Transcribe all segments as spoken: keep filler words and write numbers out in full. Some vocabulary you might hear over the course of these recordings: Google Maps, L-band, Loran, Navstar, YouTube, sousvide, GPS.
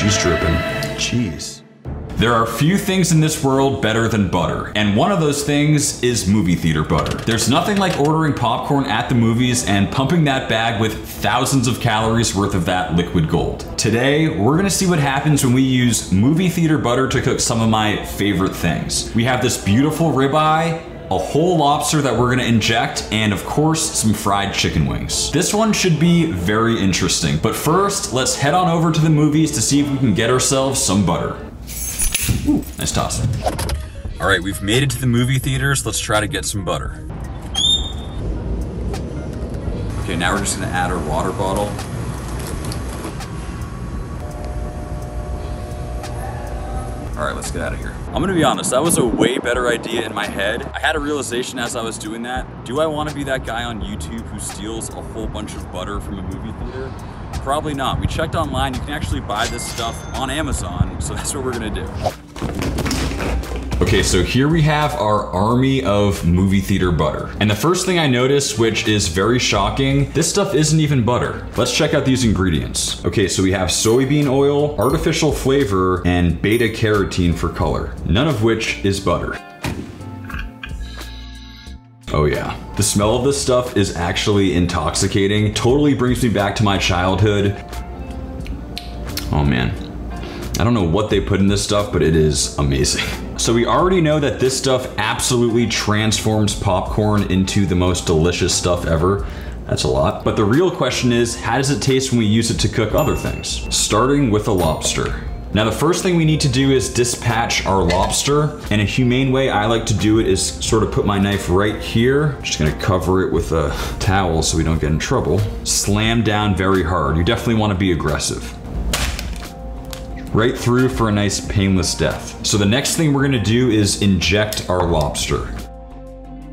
she's dripping. Jeez. There are few things in this world better than butter, and one of those things is movie theater butter. There's nothing like ordering popcorn at the movies and pumping that bag with thousands of calories worth of that liquid gold. Today, we're gonna see what happens when we use movie theater butter to cook some of my favorite things. We have this beautiful ribeye, a whole lobster that we're gonna inject, and of course, some fried chicken wings. This one should be very interesting, but first, let's head on over to the movies to see if we can get ourselves some butter. Ooh, nice toss. All right, we've made it to the movie theaters. Let's try to get some butter. Okay, now we're just gonna add our water bottle. All right, let's get out of here. I'm gonna be honest, that was a way better idea in my head. I had a realization as I was doing that. Do I wanna be that guy on YouTube who steals a whole bunch of butter from a movie theater? Probably not. We checked online, you can actually buy this stuff on Amazon, so that's what we're gonna do. Okay, so here we have our army of movie theater butter. And the first thing I noticed, which is very shocking, this stuff isn't even butter. Let's check out these ingredients. Okay, so we have soybean oil, artificial flavor, and beta carotene for color, none of which is butter. Oh yeah. The smell of this stuff is actually intoxicating. Totally brings me back to my childhood. Oh man. I don't know what they put in this stuff, but it is amazing. So we already know that this stuff absolutely transforms popcorn into the most delicious stuff ever. That's a lot. But the real question is, how does it taste when we use it to cook other things? Starting with a lobster. Now the first thing we need to do is dispatch our lobster, and a humane way I like to do it is sort of put my knife right here. I'm just gonna cover it with a towel so we don't get in trouble. Slam down very hard. You definitely wanna be aggressive. Right through for a nice painless death. So the next thing we're gonna do is inject our lobster.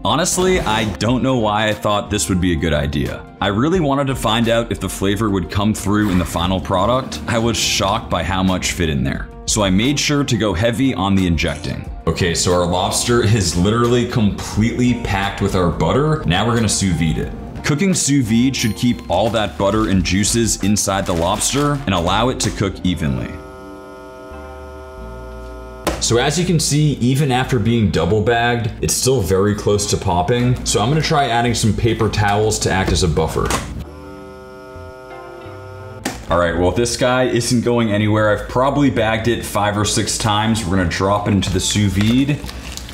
Honestly, I don't know why I thought this would be a good idea. I really wanted to find out if the flavor would come through in the final product. I was shocked by how much fit in there. So I made sure to go heavy on the injecting. Okay, so our lobster is literally completely packed with our butter. Now we're gonna sous vide it. Cooking sous vide should keep all that butter and juices inside the lobster and allow it to cook evenly. So as you can see, even after being double bagged, it's still very close to popping. So I'm gonna try adding some paper towels to act as a buffer. All right, well, this guy isn't going anywhere. I've probably bagged it five or six times. We're gonna drop it into the sous vide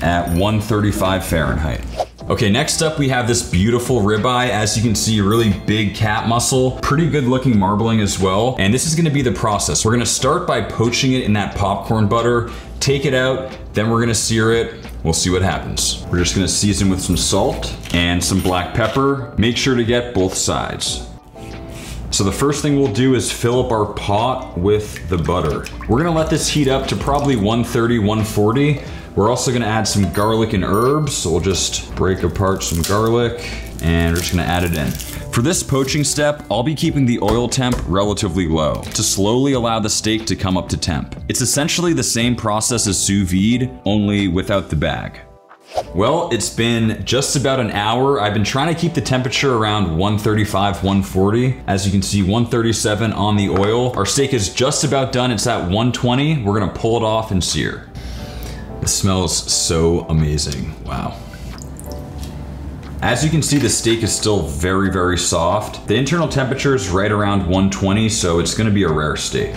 at one thirty-five Fahrenheit. Okay, next up we have this beautiful ribeye. As you can see, really big cat muscle, pretty good looking marbling as well. And this is gonna be the process. We're gonna start by poaching it in that popcorn butter, take it out, then we're gonna sear it. We'll see what happens. We're just gonna season with some salt and some black pepper. Make sure to get both sides. So the first thing we'll do is fill up our pot with the butter. We're gonna let this heat up to probably one thirty, one forty. We're also gonna add some garlic and herbs, so we'll just break apart some garlic, and we're just gonna add it in. For this poaching step, I'll be keeping the oil temp relatively low to slowly allow the steak to come up to temp. It's essentially the same process as sous vide, only without the bag. Well, it's been just about an hour. I've been trying to keep the temperature around one thirty-five, one forty. As you can see, one thirty-seven on the oil. Our steak is just about done. It's at one twenty. We're gonna pull it off and sear. It smells so amazing, wow. As you can see, the steak is still very, very soft. The internal temperature is right around one twenty, so it's gonna be a rare steak.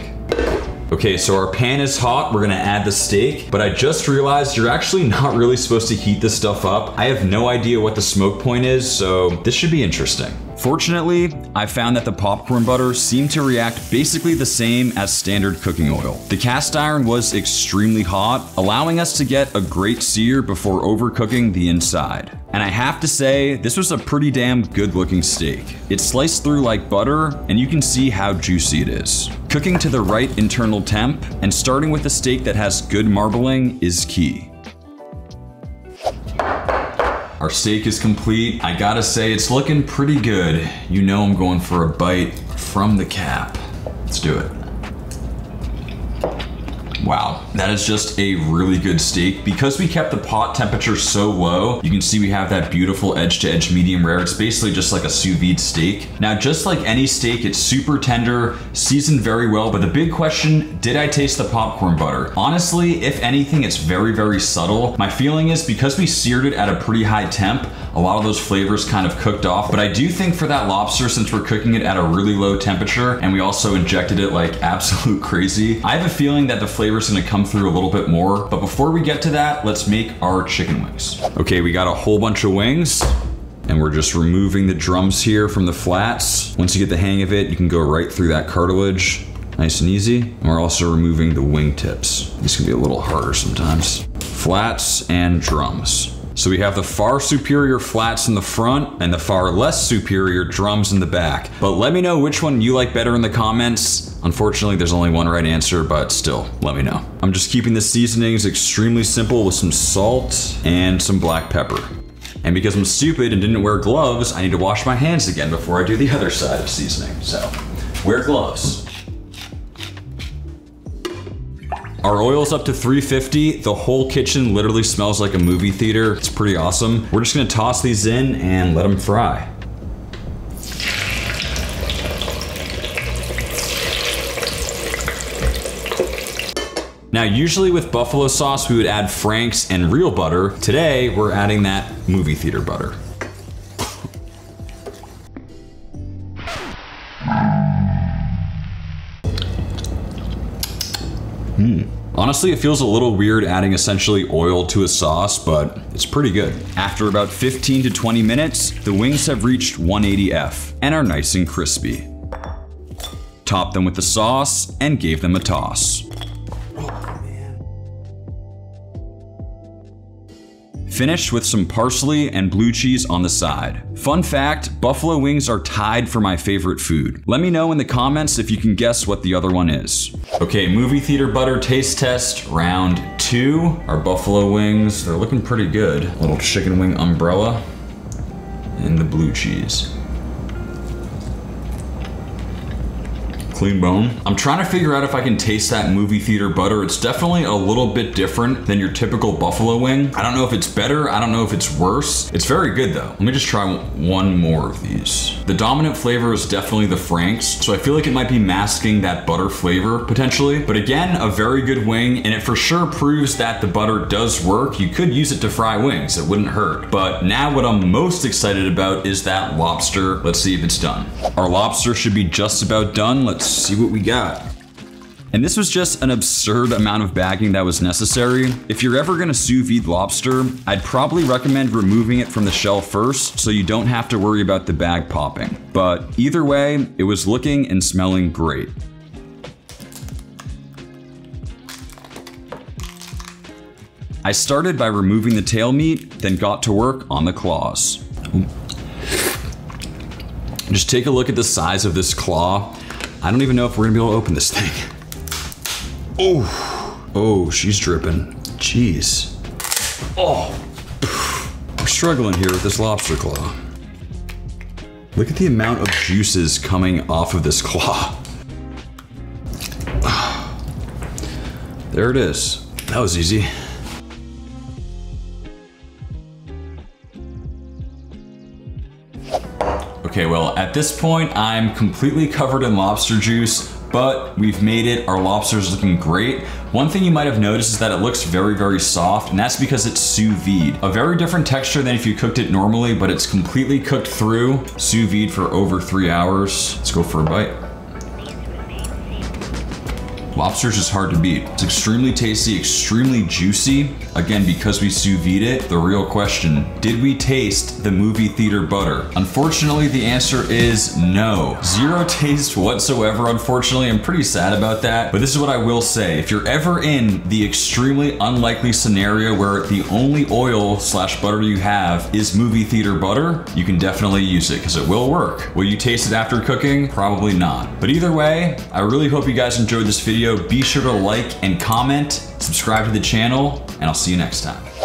Okay, so our pan is hot. We're gonna add the steak, but I just realized you're actually not really supposed to heat this stuff up. I have no idea what the smoke point is, so this should be interesting. Fortunately, I found that the popcorn butter seemed to react basically the same as standard cooking oil. The cast iron was extremely hot, allowing us to get a great sear before overcooking the inside. And I have to say, this was a pretty damn good looking steak. It's sliced through like butter, and you can see how juicy it is. Cooking to the right internal temp and starting with a steak that has good marbling is key. Our steak is complete. I gotta say, it's looking pretty good. You know I'm going for a bite from the cap. Let's do it. Wow, that is just a really good steak. Because we kept the pot temperature so low, you can see we have that beautiful edge to edge medium rare. It's basically just like a sous vide steak. Now, just like any steak, it's super tender, seasoned very well, but the big question, did I taste the popcorn butter? Honestly, if anything, it's very, very subtle. My feeling is because we seared it at a pretty high temp, a lot of those flavors kind of cooked off, but I do think for that lobster, since we're cooking it at a really low temperature and we also injected it like absolute crazy, I have a feeling that the flavor's gonna come through a little bit more. But before we get to that, let's make our chicken wings. Okay, we got a whole bunch of wings. And we're just removing the drums here from the flats. Once you get the hang of it, you can go right through that cartilage, nice and easy. And we're also removing the wing tips. These can be a little harder sometimes. Flats and drums. So we have the far superior flats in the front and the far less superior drums in the back. But let me know which one you like better in the comments. Unfortunately, there's only one right answer, but still, let me know. I'm just keeping the seasonings extremely simple with some salt and some black pepper. And because I'm stupid and didn't wear gloves, I need to wash my hands again before I do the other side of seasoning. So, wear gloves. Our oil's up to three fifty. The whole kitchen literally smells like a movie theater. It's pretty awesome. We're just gonna toss these in and let them fry. Now, usually with buffalo sauce, we would add Frank's and real butter. Today, we're adding that movie theater butter. Hmm. Honestly, it feels a little weird adding essentially oil to a sauce, but it's pretty good. After about fifteen to twenty minutes, the wings have reached one eighty F and are nice and crispy. Topped them with the sauce and gave them a toss. Finished with some parsley and blue cheese on the side. Fun fact, buffalo wings are tied for my favorite food. Let me know in the comments if you can guess what the other one is. Okay, movie theater butter taste test, round two. Our buffalo wings, they're looking pretty good. Little chicken wing umbrella and the blue cheese. Clean bone. I'm trying to figure out if I can taste that movie theater butter. It's definitely a little bit different than your typical buffalo wing. I don't know if it's better. I don't know if it's worse. It's very good though. Let me just try one more of these. The dominant flavor is definitely the Frank's, so I feel like it might be masking that butter flavor potentially. But again, a very good wing, and it for sure proves that the butter does work. You could use it to fry wings. It wouldn't hurt. But now what I'm most excited about is that lobster. Let's see if it's done. Our lobster should be just about done. Let's see what we got. And this was just an absurd amount of bagging that was necessary. If you're ever gonna sous vide lobster, I'd probably recommend removing it from the shell first so you don't have to worry about the bag popping. But either way, it was looking and smelling great. I started by removing the tail meat, then got to work on the claws. Just take a look at the size of this claw. I don't even know if we're gonna be able to open this thing. Oh, oh, she's dripping. Jeez. Oh, we're struggling here with this lobster claw. Look at the amount of juices coming off of this claw. There it is. That was easy. Okay, well, at this point, I'm completely covered in lobster juice, but we've made it. Our lobster's looking great. One thing you might have noticed is that it looks very, very soft, and that's because it's sous vide. A very different texture than if you cooked it normally, but it's completely cooked through. Sous vide for over three hours. Let's go for a bite. Lobster's just hard to beat. It's extremely tasty, extremely juicy. Again, because we sous vide it, the real question, did we taste the movie theater butter? Unfortunately, the answer is no. Zero taste whatsoever, unfortunately. I'm pretty sad about that, but this is what I will say. If you're ever in the extremely unlikely scenario where the only oil slash butter you have is movie theater butter, you can definitely use it because it will work. Will you taste it after cooking? Probably not. But either way, I really hope you guys enjoyed this video. Be sure to like and comment, subscribe to the channel, and I'll see you next time.